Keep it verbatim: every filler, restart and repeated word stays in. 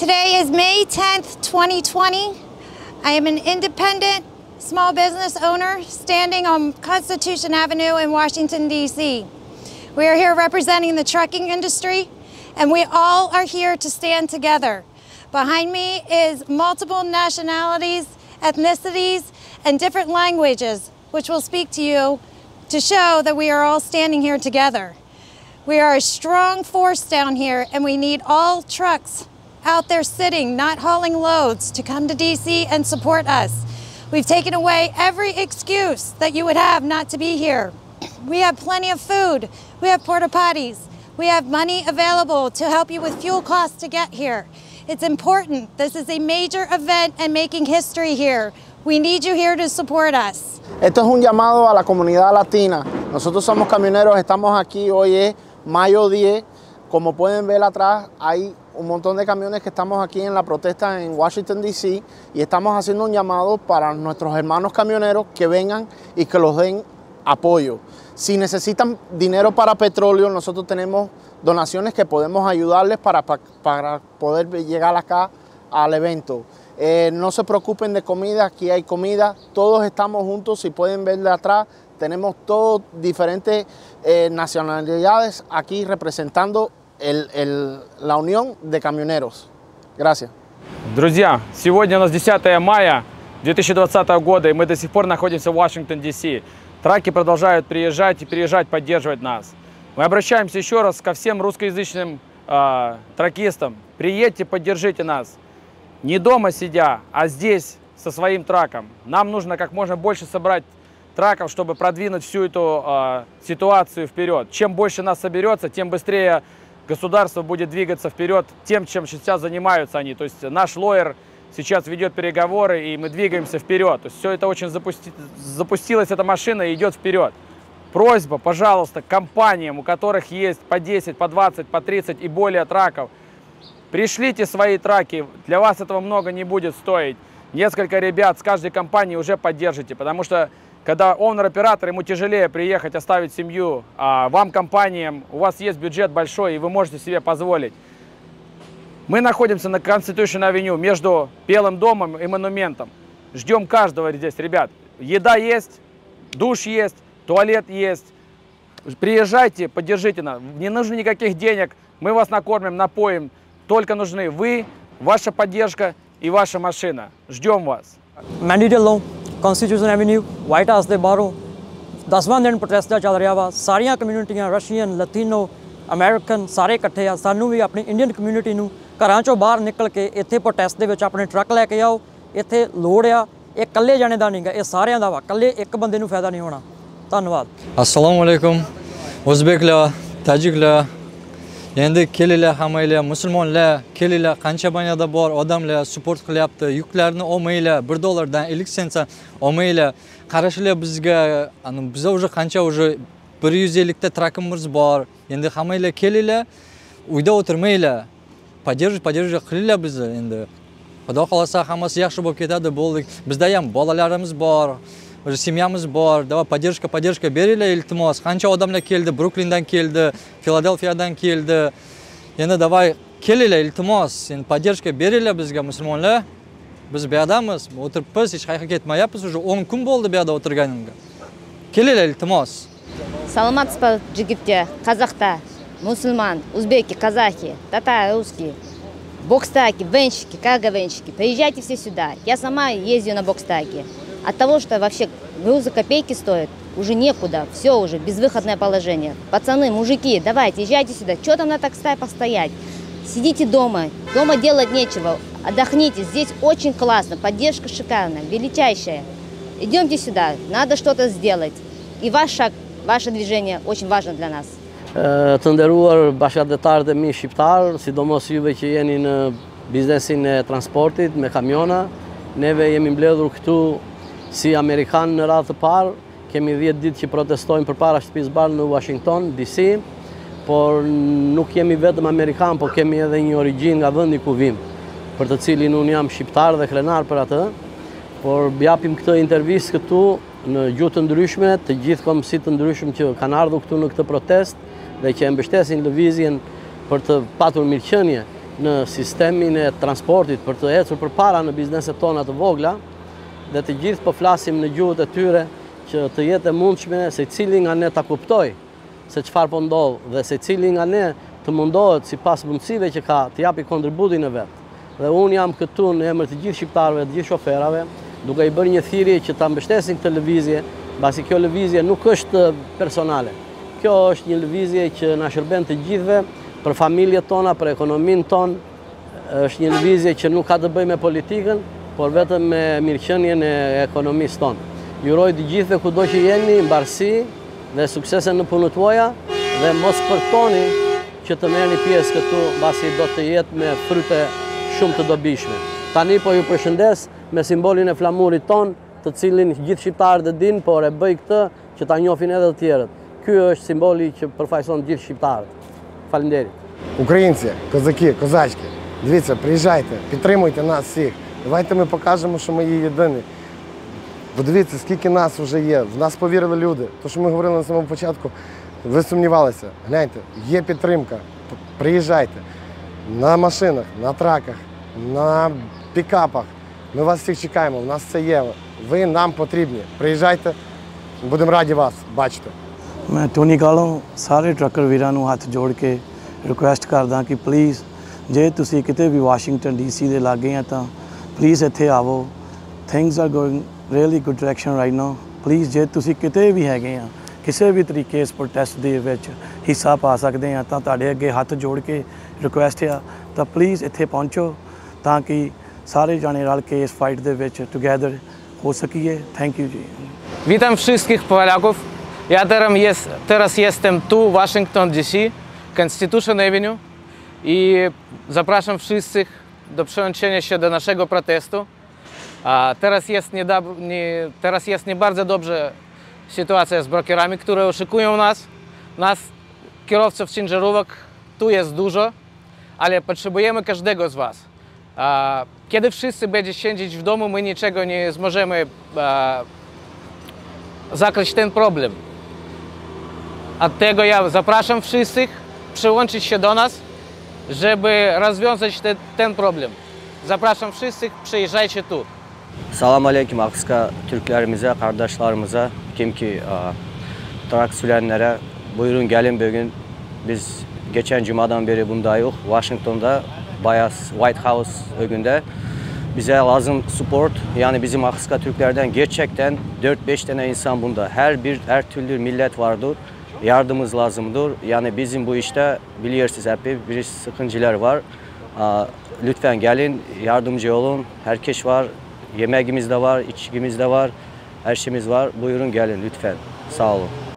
Today is May tenth, twenty twenty. I am an independent small business owner standing on Constitution Avenue in Washington, D C. We are here representing the trucking industry, and we all are here to stand together. Behind me is multiple nationalities, ethnicities, and different languages, which will speak to you to show that we are all standing here together. We are a strong force down here, and we need all trucks out there sitting, not hauling loads, to come to D C and support us. We've taken away every excuse that you would have not to be here. We have plenty of food. We have porta potties. We have money available to help you with fuel costs to get here. It's important. This is a major event and making history here. We need you here to support us. Esto es un llamado a la comunidad latina. Nosotros somos camioneros, estamos aquí, hoy es mayo diez. Como pueden ver atrás, hay un montón de camiones que estamos aquí en la protesta en Washington, D C, y estamos haciendo un llamado para nuestros hermanos camioneros que vengan y que los den apoyo. Si necesitan dinero para petróleo, nosotros tenemos donaciones que podemos ayudarles para, para, para poder llegar acá al evento. Eh, no se preocupen de comida, aquí hay comida, todos estamos juntos. Si pueden ver de atrás, tenemos todos diferentes eh, nacionalidades aquí representando El, el, la Unión de Camioneros. Gracias. Друзья, сегодня у нас десятое мая две тысячи двадцатого года, и мы до сих пор находимся в Вашингтон, Д.С. Траки продолжают приезжать и приезжать, поддерживать нас. Мы обращаемся еще раз ко всем русскоязычным э, тракистам. Приедьте, поддержите нас. Не дома сидя, а здесь со своим траком. Нам нужно как можно больше собрать траков, чтобы продвинуть всю эту э, ситуацию вперед. Чем больше нас соберется, тем быстрее государство будет двигаться вперед тем, чем сейчас занимаются они. То есть наш лоер сейчас ведет переговоры, и мы двигаемся вперед. То есть все это очень запусти... запустилась эта машина и идет вперед. Просьба, пожалуйста, к компаниям, у которых есть по десять, по двадцать, по тридцать и более траков, пришлите свои траки. Для вас этого много не будет стоить. Несколько ребят с каждой компании уже поддержите, потому что когда оунер-оператор, ему тяжелее приехать, оставить семью, а вам, компаниям, у вас есть бюджет большой, и вы можете себе позволить. Мы находимся на Constitution Avenue, между Белым домом и монументом. Ждем каждого здесь, ребят. Еда есть, душ есть, туалет есть. Приезжайте, поддержите нас. Не нужно никаких денег, мы вас накормим, напоим. Только нужны вы, ваша поддержка и ваша машина. Ждем вас. Constitution Avenue, White House de Baro, दसवां दिन protest चल रहा वा, सारिया कम्यूनिटियां Russian, लतीनो, American सारे इकट्ठे आ। सानू भी अपनी इंडियन कम्यूनिटी नू घरां चों बाहर निकल के इत्थे प्रोटेस्ट दे विच अपने ट्रक लैके आओ। इत्थे लोड़ आ, इह कल्ले जाने दा नहीं गा, इह सारियां दा वा, कल्ले इक बंदे नू फायदा नहीं होना। धन्यवाद। अस्सलामु अलैकुम। उज़बेकला, ताजिकला, endi kelinlar, hammanglar, musulmonlar, kelinlar, qancha banada bor odamlar support qilyapti. Yuklarni olmanglar, bir dollardan ellik sentdan olmanglar. Qarashinglar bizga, ana bizda уже qancha уже bir yuz ellik ta trakimiz bor. Endi hammanglar kelinglar, uyda o'tirmanglar. Podderj, podderj qilinglar bizni endi. Xudo xolasa hammasi yaxshi bo'lib ketadi, bo'ldik. Bizda ham bolalarimiz bor, уже семьямиз бор. Давай поддержка, поддержка бериле илтимос. Qancha odamlar keldi, Brooklyndan keldi, Philadelphiadan keldi. Endi davay kelinglar iltimos. Endi podдержка berila bizga musulmonlar. Biz bu yerdamiz, o'tiribmiz, hech qayerga ketmayapmiz. Уже o'n kun bo'ldi bu yerda o'tirganimga. Kelinglar iltimos. Salomatsizmi Jigitda, Qozog'da, musulmon, o'zbeki, qozaki, tatar, ruski, бокстаки, венщики, карго-венщики. Приезжайте все сюда. Я сама езжу на бокстаки. От того, что вообще грузы копейки стоят, уже некуда, все уже, безвыходное положение. Пацаны, мужики, давайте, езжайте сюда, что там на такстай постоять? Сидите дома, дома делать нечего, отдохните, здесь очень классно, поддержка шикарная, величайшая. Идемте сюда, надо что-то сделать. И ваш шаг, ваше движение очень важно для нас. Të nderuar bashkëdhetarë dhe mi shqiptar, sidomos juve që jeni në biznesin e transportit me kamiona, neve jemi mbledhur këtu si Amerikanë në radhë të parë, kemi dhjetë ditë që protestojmë përpara shtëpisë Bardh në Washington, D C, por nuk jemi vetëm Amerikanë, por kemi edhe një origjinë nga vendi ku vim, për të cilin unë jam shqiptar dhe krenar për atë, por japim këtë intervistë këtu në gjuhë të ndryshme, të gjithë komësit të ndryshme që kanë ardhur këtu në këtë protest dhe që e mbështesin lëvizjen për të patur mirëqenie në sistemin e transportit për të ecur përpara në bizneset tona të vogla, dhe të gjithë po flasim në gjuhët e tyre që të jetë e mundshme secili nga ne ta kuptojë se çfarë po ndodh dhe secili nga ne të mundohet sipas mundësive që ka të japi kontributin e vet. Dhe unë jam këtu në emër të gjithë shqiptarëve, të gjithë shoferave, duke i bërë një thirrje që ta mbështesin këtë lëvizje, pasi kjo lëvizje nuk është personale. Kjo është një lëvizje që na shërben të gjithëve, për familjet tona, për ekonominë tonë. Është një lëvizje që nuk ka të bëjë me politikën, por vetëm me mirëqenien e ekonomisë tonë. Ju uroj të gjithëve kudo që jeni mbarësi dhe suksese në punët tuaja dhe mos përtoni që të merrni pjesë këtu, mbasi do të jetë me fryte shumë të dobishme. Tani po ju përshëndes me simbolin e flamurit ton, të cilin gjithë shqiptarët e dinë, por e bëj këtë që ta njohin edhe të tjerët. Ky është simboli që përfaqëson gjithë shqiptarët. Faleminderit. Украинцы, казаки, козачки, дивіться, приїжджайте, підтримуйте нас всіх. Давайте ми покажемо, що ми є єдині. Бо дивіться, скільки нас вже є. В нас повірили люди. То, що ми говорили на самому початку, ви сумнівалися. Гляньте, є підтримка. Приїжджайте на машинах, на траках, на пікапах. Ми вас всіх чекаємо, в нас це є. Ви нам потрібні. Приїжджайте, будемо раді вас бачити. मैं Tony कालों सारे trucker वीरों को हाथ जोड़ के request करदा कि प्लीज़ जे तुसी किते भी वाशिंगटन डीसी दे लागे हैं तो प्लीज़ इत्थे आवो. Things are going really good direction right now. Please जे तुसी किते भी हैगे हैं किसी भी तरीके इस प्रोटेस्ट दे विच हिस्सा पा सकदे हैं तो तुहाडे अगे हाथ जोड़ के रिक्वेस्ट आ तो प्लीज़ इत्थे पहुँचो ताकि सारे जाने रल के इस फाइट दे विच टुगेदर हो सकिए. Thank you ji. Witam wszystkich Polaków. Ja teraz, teraz jestem tu, Washington D C, Constitution Avenue i zapraszam wszystkich do przyłączenia się do naszego protestu. A teraz, jest nie, nie, teraz jest nie bardzo dobrze sytuacja z brokerami, które oszukują nas. Nas, kierowców ciężarówek, tu jest dużo, ale potrzebujemy każdego z was. A kiedy wszyscy będzie siedzieć w domu, my niczego nie zmożemy a, zakryć ten problem. Od tego ja zapraszam wszystkich przyłączyć się do nas, żeby rozwiązać te, ten problem. Zapraszam wszystkich, przyjeżdżajcie tu. Salam aleyküm Akska Türklerimize, kardeşlerimize, kimki trak sürenlere buyurun gelin bugün. Biz geçen cumadan beri bunda yok. Washington'da bayağı White House önünde. Bize lazım support, yani bizim Akska Türklerden gerçekten dört beş tane insan bunda. Her bir, her türlü millet vardır. Yardımımız lazımdır. Yani bizim bu işte biliyorsunuz hep bir sıkıntılar var. Lütfen gelin, yardımcı olun. Herkes var. Yemeğimiz de var, içkimiz de var. Her şeyimiz var. Buyurun gelin lütfen. Sağ olun.